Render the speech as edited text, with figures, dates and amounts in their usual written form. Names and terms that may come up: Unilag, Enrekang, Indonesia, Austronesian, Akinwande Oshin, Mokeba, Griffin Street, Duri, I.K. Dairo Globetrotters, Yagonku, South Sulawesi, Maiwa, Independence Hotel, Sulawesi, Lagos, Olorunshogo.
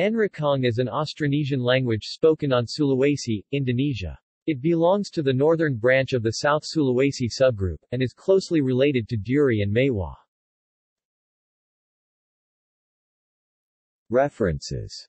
Enrekang is an Austronesian language spoken on Sulawesi, Indonesia. It belongs to the northern branch of the South Sulawesi subgroup, and is closely related to Duri and Maiwa. References.